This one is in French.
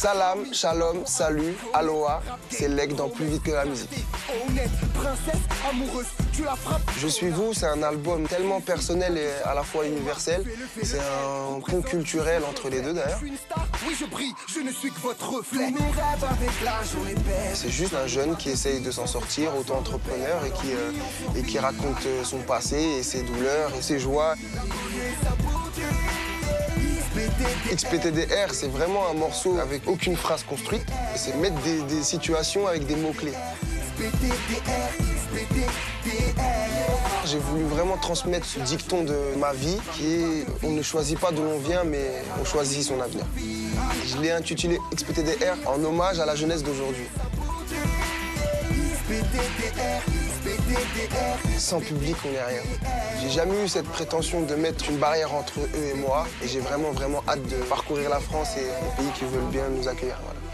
Salam, shalom, salut, aloha, c'est Leck dans Plus vite que la musique. Je suis vous, c'est un album tellement personnel et à la fois universel. C'est un pont culturel entre les deux d'ailleurs. C'est juste un jeune qui essaye de s'en sortir, auto-entrepreneur, et qui raconte son passé et ses douleurs et ses joies. XPTDR, c'est vraiment un morceau avec aucune phrase construite. C'est mettre des situations avec des mots-clés. J'ai voulu vraiment transmettre ce dicton de ma vie qui est « on ne choisit pas d'où l'on vient, mais on choisit son avenir ». Je l'ai intitulé XPTDR en hommage à la jeunesse d'aujourd'hui. Sans public, on n'est rien. J'ai jamais eu cette prétention de mettre une barrière entre eux et moi. Et j'ai vraiment hâte de parcourir la France et les pays qui veulent bien nous accueillir. Voilà.